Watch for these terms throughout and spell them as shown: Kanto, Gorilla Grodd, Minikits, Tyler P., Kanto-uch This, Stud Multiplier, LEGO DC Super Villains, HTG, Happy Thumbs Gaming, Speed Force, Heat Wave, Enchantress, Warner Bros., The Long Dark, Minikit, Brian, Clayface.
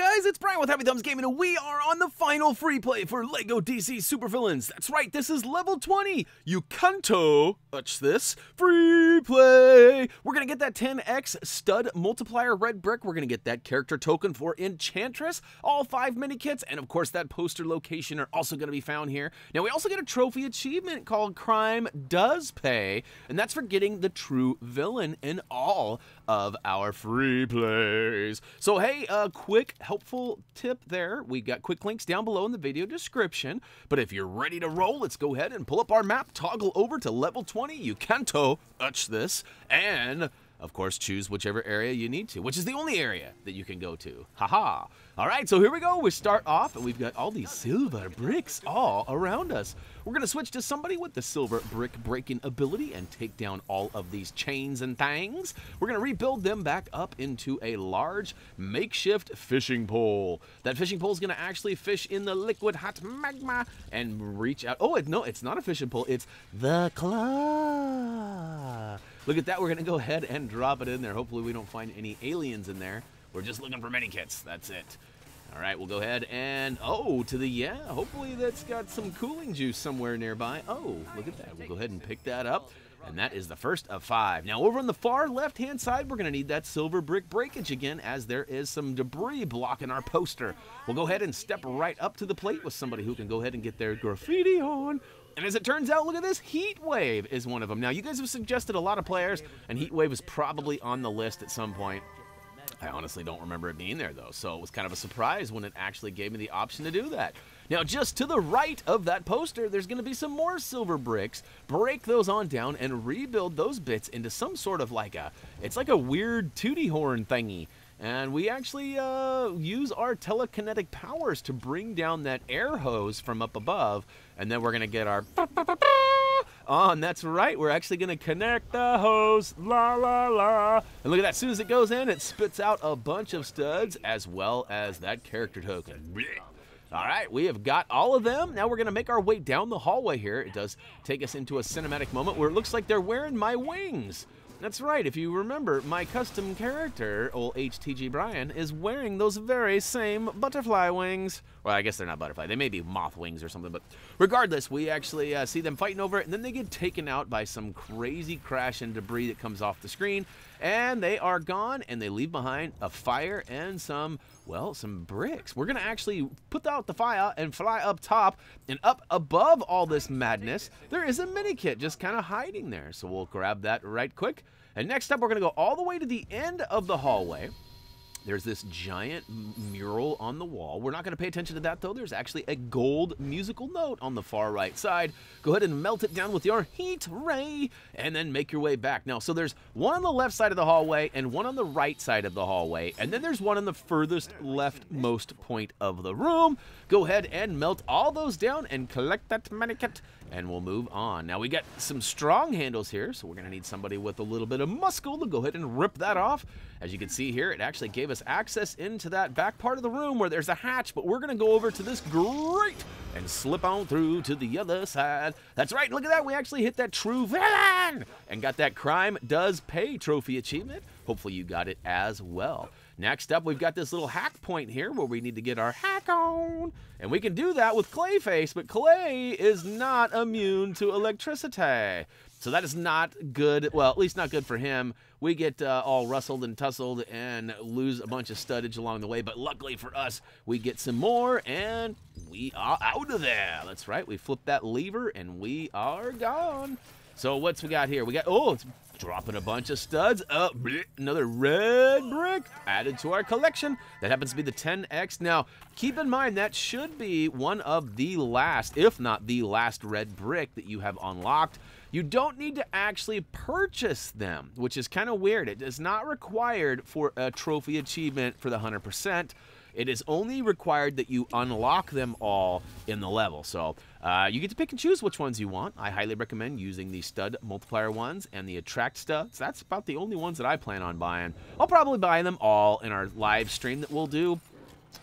guys? It's Brian with Happy Thumbs Gaming, and we are on the final free play for LEGO DC Super Villains. That's right, this is level 20. You Kanto-uch This free play. We're going to get that 10x stud multiplier red brick. We're going to get that character token for Enchantress, all 5 Minikits, and of course that poster location are also going to be found here. Now we also get a trophy achievement called Crime Does Pay, and that's for getting the true villain in all of our free plays. So hey, quick helpful tip there. We got quick links down below in the video description. But if you're ready to roll, let's go ahead and pull up our map, toggle over to level 20, you Kanto-uch This, and of course choose whichever area you need to, which is the only area that you can go to. Haha. All right, so here we go. We start off and we've got all these silver bricks all around us. We're going to switch to somebody with the silver brick breaking ability and take down all of these chains and things. We're going to rebuild them back up into a large makeshift fishing pole. That fishing pole is going to actually fish in the liquid hot magma and reach out. Oh, no, it's not a fishing pole. It's the claw. Look at that. We're going to go ahead and drop it in there. Hopefully we don't find any aliens in there. We're just looking for Minikits. That's it. All right, we'll go ahead and, oh, to the, yeah, hopefully that's got some cooling juice somewhere nearby. Oh, look at that. We'll go ahead and pick that up, and that is the first of 5. Now, over on the far left-hand side, we're going to need that silver brick breakage again, as there is some debris blocking our poster. We'll go ahead and step right up to the plate with somebody who can go ahead and get their graffiti on. And as it turns out, look at this, Heat Wave is one of them. Now, you guys have suggested a lot of players, and Heat Wave is probably on the list at some point. I honestly don't remember it being there, though, so it was kind of a surprise when it actually gave me the option to do that. Now, just to the right of that poster, there's going to be some more silver bricks. Break those on down and rebuild those bits into some sort of like a, it's like a weird tootie horn thingy. And we actually use our telekinetic powers to bring down that air hose from up above, and then we're going to get our on. That's right, we're actually going to connect the hose, la la la. And look at that, as soon as it goes in, it spits out a bunch of studs as well as that character token. All right, we have got all of them. Now we're going to make our way down the hallway here. It does take us into a cinematic moment where it looks like they're wearing my wings. That's right, if you remember, my custom character, old HTG Brian, is wearing those very same butterfly wings. Well, I guess they're not butterfly. They may be moth wings or something, but regardless, we actually see them fighting over it, and then they get taken out by some crazy crash and debris that comes off the screen, and they are gone, and they leave behind a fire and some, well, some bricks. We're going to actually put out the fire and fly up top, and up above all this madness, there is a Minikit just kind of hiding there, so we'll grab that right quick. And next up, we're going to go all the way to the end of the hallway. There's this giant mural on the wall. We're not going to pay attention to that, though. There's actually a gold musical note on the far right side. Go ahead and melt it down with your heat ray, and then make your way back. Now, so there's one on the left side of the hallway and one on the right side of the hallway, and then there's one on the furthest leftmost point of the room. Go ahead and melt all those down and collect that Minikit, and we'll move on. Now, we got some strong handles here, so we're going to need somebody with a little bit of muscle to go ahead and rip that off. As you can see here, it actually gave us access into that back part of the room where there's a hatch, but we're going to go over to this grate and slip on through to the other side. That's right, look at that, we actually hit that true villain and got that Crime Does Pay trophy achievement. Hopefully you got it as well. Next up, we've got this little hack point here where we need to get our hack on. And we can do that with Clayface, but Clay is not immune to electricity. So that is not good, well, at least not good for him. We get all rustled and tussled and lose a bunch of studdage along the way, but luckily for us, we get some more and we are out of there. That's right, we flip that lever and we are gone. So what's we got here? We got, oh, it's dropping a bunch of studs. Another red brick added to our collection. That happens to be the 10X. Now, keep in mind that should be one of the last, if not the last red brick that you have unlocked. You don't need to actually purchase them, which is kind of weird. It is not required for a trophy achievement for the 100%. It is only required that you unlock them all in the level. So you get to pick and choose which ones you want. I highly recommend using the stud multiplier ones and the attract studs. That's about the only ones that I plan on buying. I'll probably buy them all in our live stream that we'll do.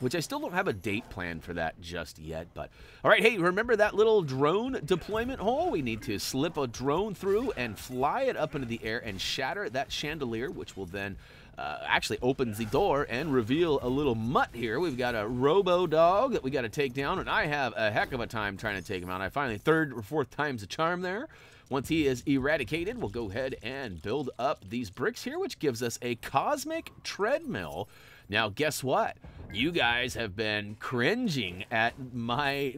which I still don't have a date plan for that just yet, but... All right, hey, remember that little drone deployment hole? We need to slip a drone through and fly it up into the air and shatter that chandelier, which will then actually opens the door and reveal a little mutt here. We've got a robo-dog that we got to take down, and I have a heck of a time trying to take him out. I finally, third or fourth time's the charm there. Once he is eradicated, we'll go ahead and build up these bricks here, which gives us a cosmic treadmill. Now, guess what? You guys have been cringing at my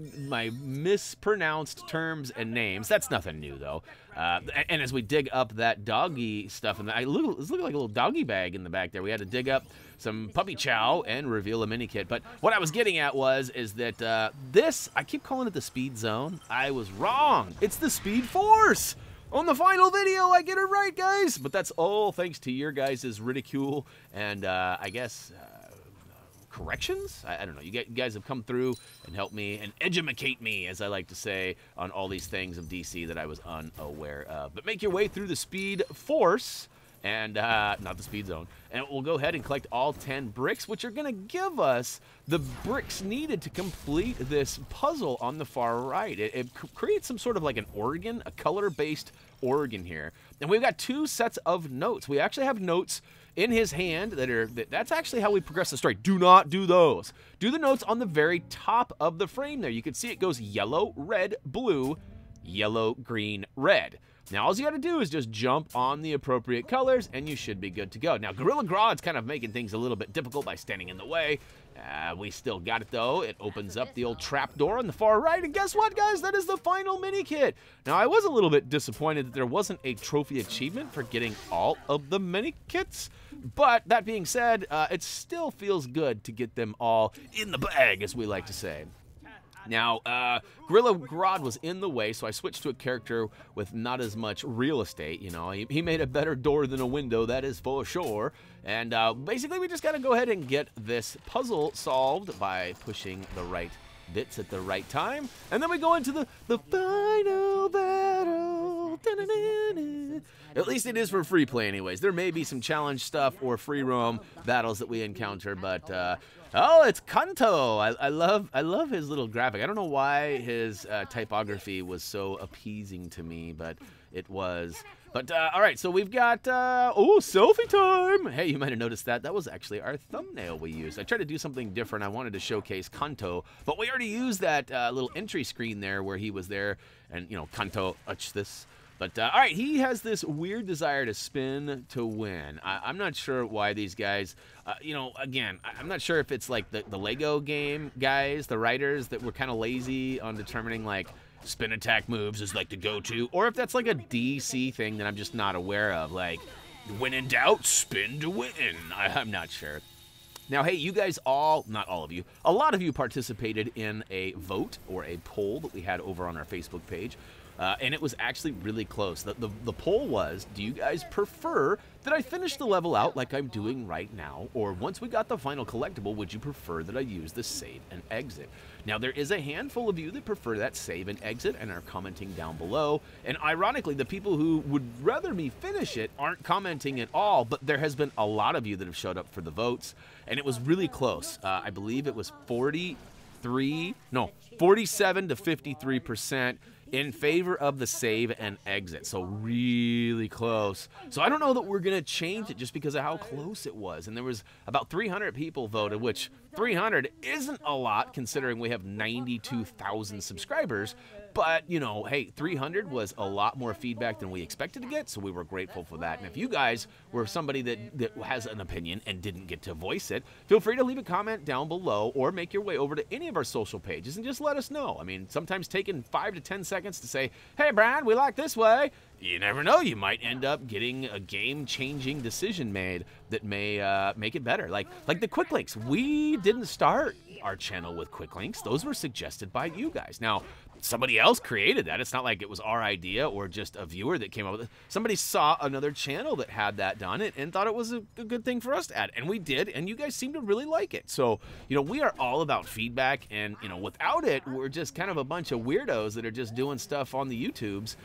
mispronounced terms and names. That's nothing new, though. And as we dig up that doggy stuff, and it looks like a little doggy bag in the back there. We had to dig up some puppy chow and reveal a mini kit. But what I was getting at is that this, I keep calling it the speed zone. I was wrong. It's the Speed Force. On the final video, I get it right, guys. But that's all thanks to your guys' ridicule and, I guess, corrections? I don't know. You guys have come through and helped me and edumacate me, as I like to say, on all these things of DC that I was unaware of. But make your way through the Speed Force and, not the Speed Zone. And we'll go ahead and collect all 10 bricks, which are going to give us the bricks needed to complete this puzzle on the far right. It creates some sort of like an organ, a color-based organ here. And we've got two sets of notes. We actually have notes in his hand that's actually how we progress the story. Do not do those. Do the notes on the very top of the frame there. You can see it goes yellow, red, blue, yellow, green, red. Now, all you got to do is just jump on the appropriate colors, and you should be good to go. Now, Gorilla Grodd's kind of making things a little bit difficult by standing in the way. We still got it, though. It opens up the old trap door on the far right, and guess what, guys? That is the final mini kit. Now, I was a little bit disappointed that there wasn't a trophy achievement for getting all of the mini kits, but that being said, it still feels good to get them all in the bag, as we like to say. Now, Gorilla Grodd was in the way, so I switched to a character with not as much real estate, you know. He made a better door than a window, that is for sure. And basically, we just got to go ahead and get this puzzle solved by pushing the right bits at the right time. And then we go into the final battle. Da-da-da-da. At least it is for free play anyways. There may be some challenge stuff or free roam battles that we encounter, but... Oh, it's Kanto. I love his little graphic. I don't know why his typography was so appeasing to me, but it was. But, all right, so we've got, oh, selfie time. Hey, you might have noticed that. That was actually our thumbnail we used. I tried to do something different. I wanted to showcase Kanto, but we already used that little entry screen there where he was there and, you know, Kanto-uch This. But, all right, he has this weird desire to spin to win. I'm not sure why these guys, you know, again, I'm not sure if it's like the LEGO game guys, the writers that were kind of lazy on determining, like, spin attack moves is like the go-to, or if that's like a DC thing that I'm just not aware of. Like, when in doubt, spin to win. I'm not sure. Now, hey, you guys all, not all of you, a lot of you participated in a vote or a poll that we had over on our Facebook page. And it was actually really close. The poll was, do you guys prefer that I finish the level out like I'm doing right now? Or once we got the final collectible, would you prefer that I use the save and exit? Now, there is a handful of you that prefer that save and exit and are commenting down below. And ironically, the people who would rather me finish it aren't commenting at all, but there has been a lot of you that have showed up for the votes. And it was really close. I believe it was 47 to 53%. In favor of the save and exit, so really close. So I don't know that we're gonna change it just because of how close it was. And there was about 300 people voted, which 300 isn't a lot considering we have 92,000 subscribers. But, you know, hey, 300 was a lot more feedback than we expected to get, so we were grateful for that. And if you guys were somebody that has an opinion and didn't get to voice it, feel free to leave a comment down below or make your way over to any of our social pages and just let us know. I mean, sometimes taking 5 to 10 seconds to say, hey, Brian, we like this way. You never know, you might end up getting a game-changing decision made that may make it better. Like the quick links. We didn't start our channel with quick links. Those were suggested by you guys. Now, somebody else created that. It's not like it was our idea or just a viewer that came up with it. Somebody saw another channel that had that done and thought it was a good thing for us to add. And we did, and you guys seem to really like it. So, you know, we are all about feedback, and, you know, without it, we're just kind of a bunch of weirdos that are just doing stuff on the YouTubes,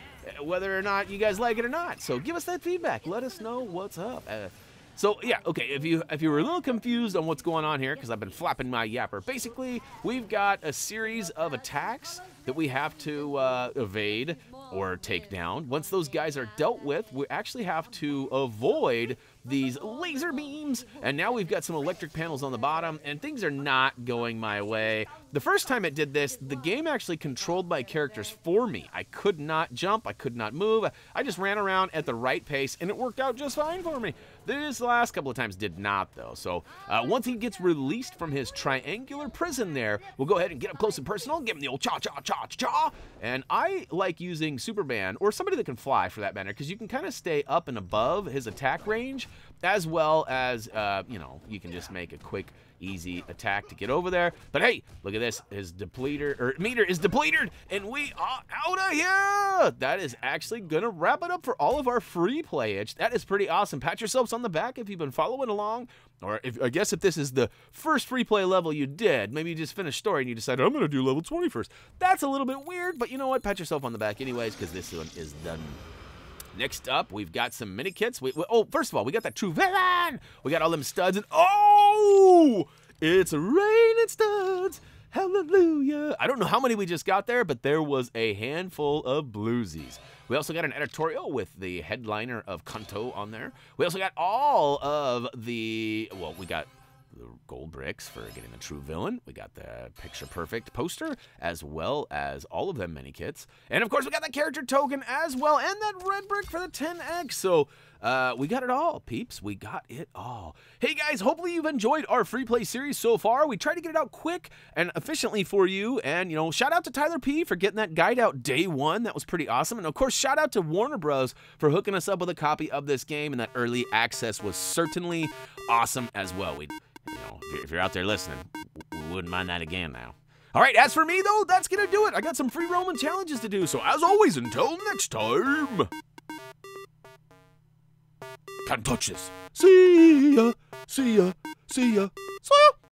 whether or not you guys like it or not. So give us that feedback. Let us know what's up. So yeah, okay, if you were a little confused on what's going on here, because I've been flapping my yapper, basically we've got a series of attacks that we have to evade or take down. Once those guys are dealt with, we actually have to avoid these laser beams, and now we've got some electric panels on the bottom, and things are not going my way. The first time it did this, the game actually controlled my characters for me. I could not jump, I could not move, I just ran around at the right pace, and it worked out just fine for me. This last couple of times did not, though. So once he gets released from his triangular prison there, we'll go ahead and get up close and personal, give him the old cha-cha-cha-cha-cha. And I like using Superman, or somebody that can fly for that matter, because you can kind of stay up and above his attack range, as well as, you know, you can just make a quick, easy attack to get over there. But hey, look at this. His depleter, or meter is depleted, and we are out of here. That is actually going to wrap it up for all of our free play-itch. That is pretty awesome. Pat yourselves on the back if you've been following along. Or if, I guess if this is the first free play level you did, maybe you just finished story and you decided, I'm going to do level 20 first. That's a little bit weird, but you know what? Pat yourself on the back anyways, because this one is done. Next up, we've got some Minikits. Oh, first of all, we got that true villain. We got all them studs, and oh, it's raining studs. Hallelujah. I don't know how many we just got there, but there was a handful of bluesies. We also got an editorial with the headliner of Kanto on there. We also got all of the, well, we got the gold bricks for getting the true villain. We got the picture perfect poster, as well as all of them Minikits. And of course we got that character token as well, and that red brick for the 10X. So we got it all, peeps. We got it all. Hey guys, hopefully you've enjoyed our free play series so far. We tried to get it out quick and efficiently for you. And, you know, shout out to Tyler P. for getting that guide out day one. That was pretty awesome. And of course, shout out to Warner Bros. For hooking us up with a copy of this game. And that early access was certainly awesome as well. You know, if you're out there listening, we wouldn't mind that again now. All right, as for me, though, that's going to do it. I got some free roaming challenges to do, so as always, until next time, Kanto-uch This. See ya, see ya, see ya, see ya.